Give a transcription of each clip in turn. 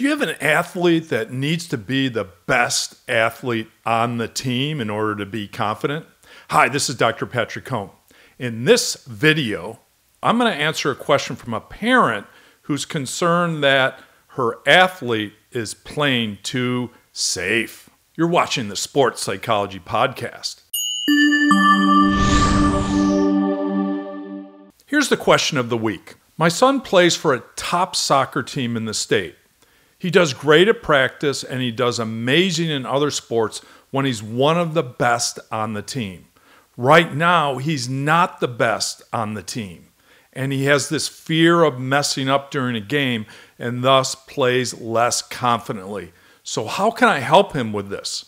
Do you have an athlete that needs to be the best athlete on the team in order to be confident? Hi, this is Dr. Patrick Cohn. In this video, I'm going to answer a question from a parent who's concerned that her athlete is playing too safe. You're watching the Sports Psychology Podcast. Here's the question of the week. My son plays for a top soccer team in the state. He does great at practice and he does amazing in other sports when he's one of the best on the team. Right now, he's not the best on the team. And he has this fear of messing up during a game and thus plays less confidently. So how can I help him with this?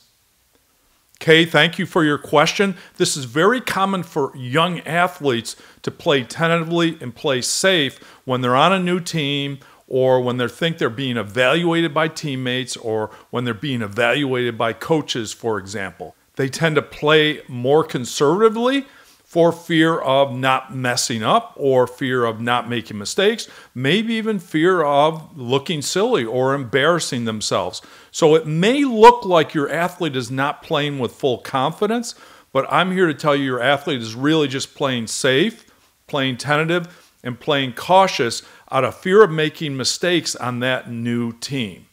Kay, thank you for your question. This is very common for young athletes to play tentatively and play safe when they're on a new team or when they think they're being evaluated by teammates or when they're being evaluated by coaches, for example. They tend to play more conservatively for fear of not messing up or fear of not making mistakes, maybe even fear of looking silly or embarrassing themselves. So it may look like your athlete is not playing with full confidence, but I'm here to tell you your athlete is really just playing safe, playing tentative, and playing cautious out of fear of making mistakes on that new team.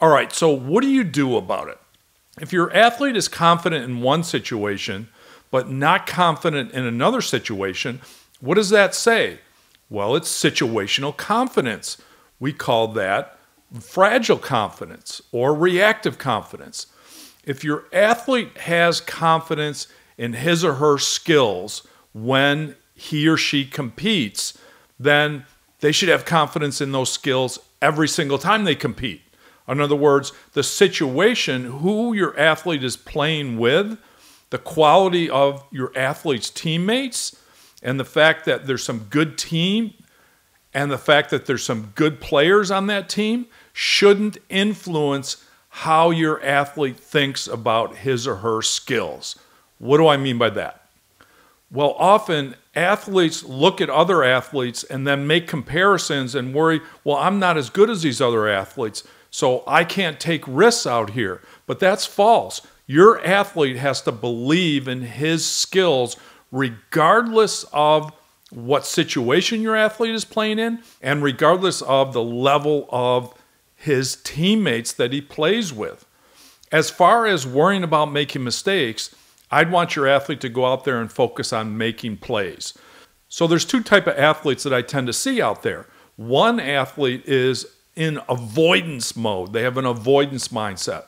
All right, so what do you do about it? If your athlete is confident in one situation, but not confident in another situation, what does that say? Well, it's situational confidence. We call that fragile confidence or reactive confidence. If your athlete has confidence in his or her skills when he or she competes, then they should have confidence in those skills every single time they compete. In other words, the situation, who your athlete is playing with, the quality of your athlete's teammates, and the fact that there's some good team and the fact that there's some good players on that team shouldn't influence how your athlete thinks about his or her skills. What do I mean by that? Well, often athletes look at other athletes and then make comparisons and worry, well, I'm not as good as these other athletes, so I can't take risks out here. But that's false. Your athlete has to believe in his skills regardless of what situation your athlete is playing in and regardless of the level of his teammates that he plays with. As far as worrying about making mistakes, I'd want your athlete to go out there and focus on making plays. So there's two types of athletes that I tend to see out there. One athlete is in avoidance mode. They have an avoidance mindset.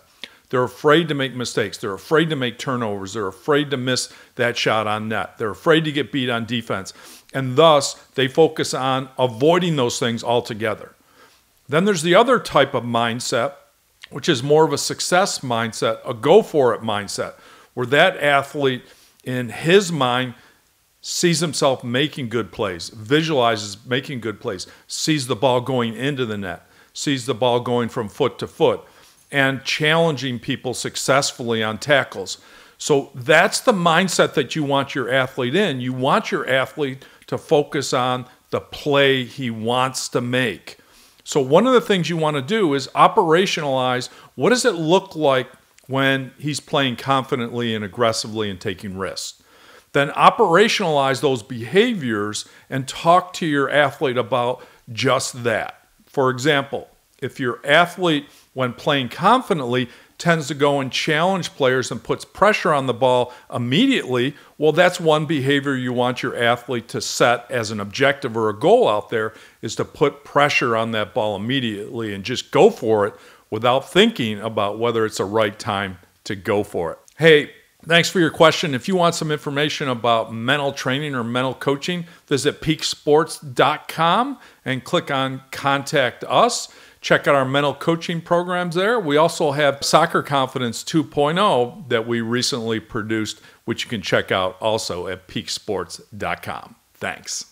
They're afraid to make mistakes. They're afraid to make turnovers. They're afraid to miss that shot on net. They're afraid to get beat on defense. And thus, they focus on avoiding those things altogether. Then there's the other type of mindset, which is more of a success mindset, a go-for-it mindset, where that athlete, in his mind, sees himself making good plays, visualizes making good plays, sees the ball going into the net, sees the ball going from foot to foot, and challenging people successfully on tackles. So that's the mindset that you want your athlete in. You want your athlete to focus on the play he wants to make. So one of the things you want to do is operationalize what does it look like when he's playing confidently and aggressively and taking risks. Then operationalize those behaviors and talk to your athlete about just that. For example, if your athlete, when playing confidently, tends to go and challenge players and puts pressure on the ball immediately, well, that's one behavior you want your athlete to set as an objective or a goal out there, is to put pressure on that ball immediately and just go for it without thinking about whether it's the right time to go for it. Hey, thanks for your question. If you want some information about mental training or mental coaching, visit peaksports.com and click on Contact Us. Check out our mental coaching programs there. We also have Soccer Confidence 2.0 that we recently produced, which you can check out also at peaksports.com. Thanks.